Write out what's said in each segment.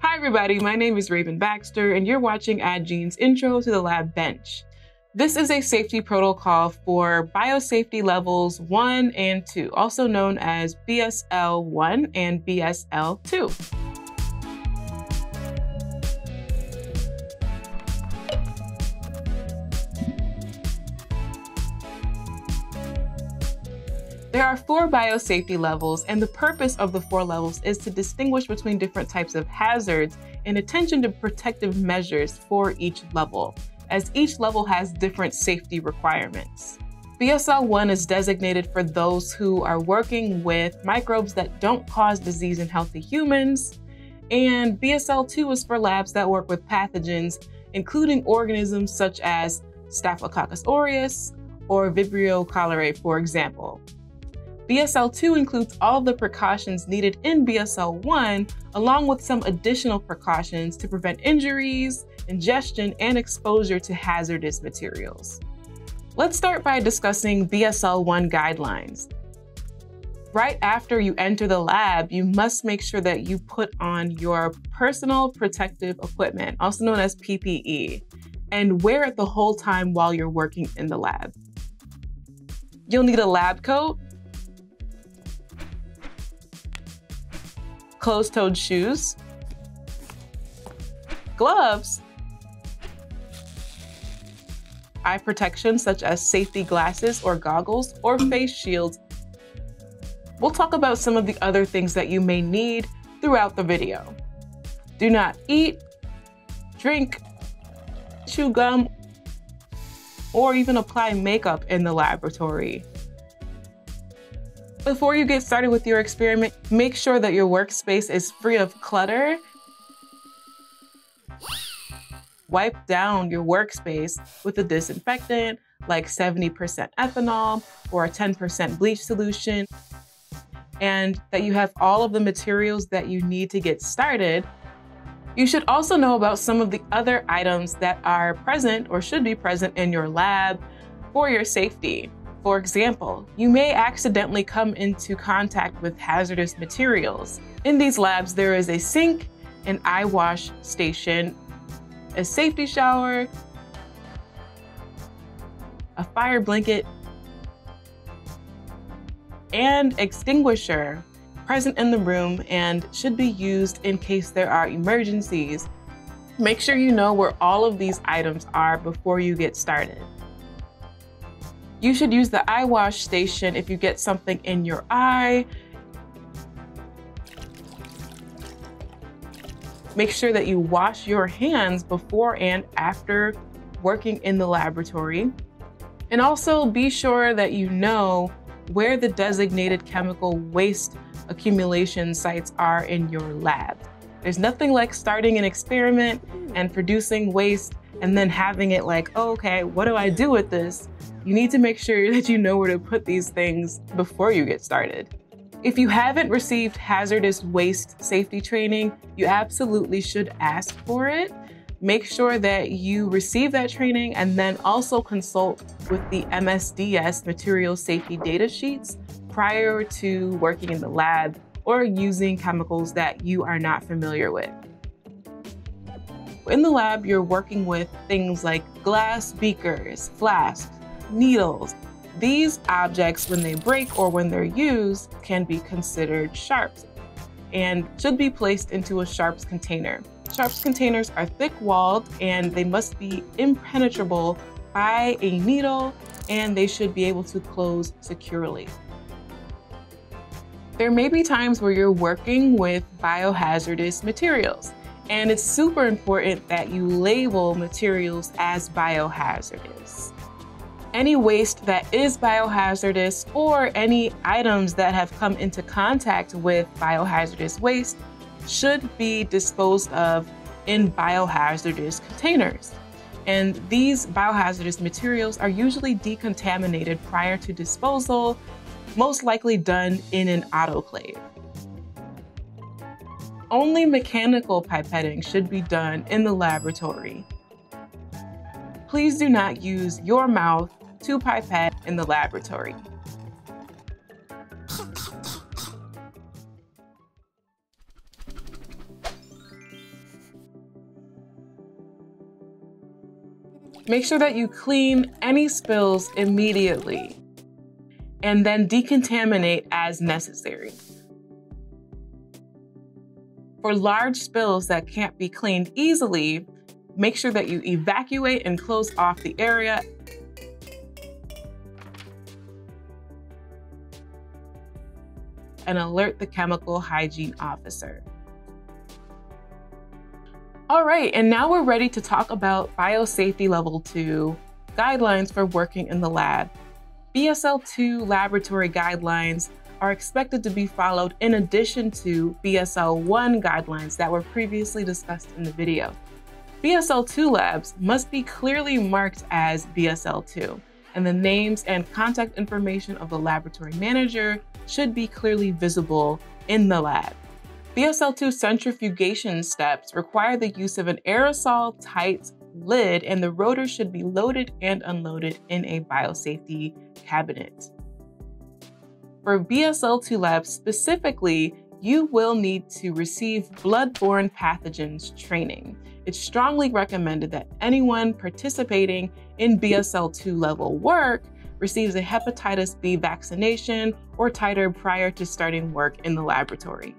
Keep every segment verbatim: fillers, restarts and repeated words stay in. Hi everybody, my name is Raven Baxter and you're watching Addgene's Intro to the Lab Bench. This is a safety protocol for Biosafety Levels one and two, also known as B S L one and B S L two. There are four biosafety levels, and the purpose of the four levels is to distinguish between different types of hazards and attention to protective measures for each level, as each level has different safety requirements. B S L one is designated for those who are working with microbes that don't cause disease in healthy humans, and B S L two is for labs that work with pathogens, including organisms such as Staphylococcus aureus or Vibrio cholerae, for example. B S L two includes all of the precautions needed in B S L one, along with some additional precautions to prevent injuries, ingestion, and exposure to hazardous materials. Let's start by discussing B S L one guidelines. Right after you enter the lab, you must make sure that you put on your personal protective equipment, also known as P P E, and wear it the whole time while you're working in the lab. You'll need a lab coat, closed-toed shoes, gloves, eye protection such as safety glasses or goggles or face shields. We'll talk about some of the other things that you may need throughout the video. Do not eat, drink, chew gum, or even apply makeup in the laboratory. Before you get started with your experiment, make sure that your workspace is free of clutter. Wipe down your workspace with a disinfectant like seventy percent ethanol or a ten percent bleach solution, and that you have all of the materials that you need to get started. You should also know about some of the other items that are present or should be present in your lab for your safety. For example, you may accidentally come into contact with hazardous materials. In these labs, there is a sink, an eye wash station, a safety shower, a fire blanket, and extinguisher present in the room and should be used in case there are emergencies. Make sure you know where all of these items are before you get started. You should use the eye wash station if you get something in your eye. Make sure that you wash your hands before and after working in the laboratory. And also be sure that you know where the designated chemical waste accumulation sites are in your lab. There's nothing like starting an experiment and producing waste and then having it like, oh, okay, what do I do with this? You need to make sure that you know where to put these things before you get started. If you haven't received hazardous waste safety training, you absolutely should ask for it. Make sure that you receive that training and then also consult with the M S D S material safety data sheets prior to working in the lab or using chemicals that you are not familiar with. In the lab, you're working with things like glass beakers, flasks, needles. These objects, when they break or when they're used, can be considered sharps and should be placed into a sharps container. Sharps containers are thick-walled and they must be impenetrable by a needle, and they should be able to close securely. There may be times where you're working with biohazardous materials, and it's super important that you label materials as biohazardous. Any waste that is biohazardous or any items that have come into contact with biohazardous waste should be disposed of in biohazardous containers. And these biohazardous materials are usually decontaminated prior to disposal, most likely done in an autoclave. Only mechanical pipetting should be done in the laboratory. Please do not use your mouth to pipette in the laboratory. Make sure that you clean any spills immediately and then decontaminate as necessary. For large spills that can't be cleaned easily, make sure that you evacuate and close off the area. And alert the chemical hygiene officer. All right, and now we're ready to talk about Biosafety Level two guidelines for working in the lab. B S L two laboratory guidelines are expected to be followed in addition to B S L one guidelines that were previously discussed in the video. B S L two labs must be clearly marked as B S L two, and the names and contact information of the laboratory manager should be clearly visible in the lab. B S L two centrifugation steps require the use of an aerosol-tight lid, and the rotor should be loaded and unloaded in a biosafety cabinet. For B S L two labs specifically, you will need to receive bloodborne pathogens training. It's strongly recommended that anyone participating in B S L two level work receives a hepatitis B vaccination or titer prior to starting work in the laboratory.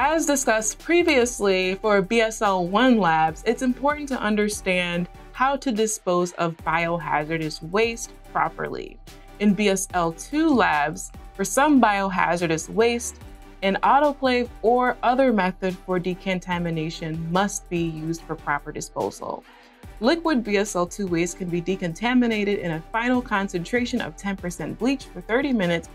As discussed previously, for B S L one labs, it's important to understand how to dispose of biohazardous waste properly. In B S L two labs, for some biohazardous waste, an autoclave or other method for decontamination must be used for proper disposal. Liquid B S L two waste can be decontaminated in a final concentration of ten percent bleach for thirty minutes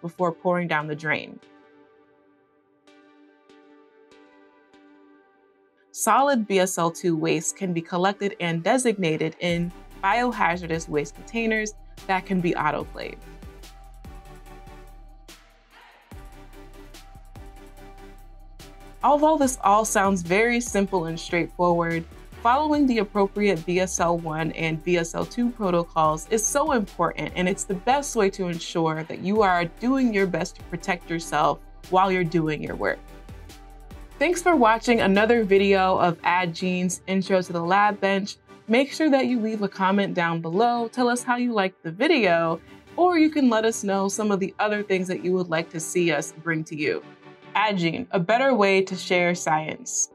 before pouring down the drain. Solid B S L two waste can be collected and designated in biohazardous waste containers that can be autoclaved. Although this all sounds very simple and straightforward, following the appropriate B S L one and B S L two protocols is so important, and it's the best way to ensure that you are doing your best to protect yourself while you're doing your work. Thanks for watching another video of Addgene's Intro to the Lab Bench. Make sure that you leave a comment down below, tell us how you liked the video, or you can let us know some of the other things that you would like to see us bring to you. Addgene, a better way to share science.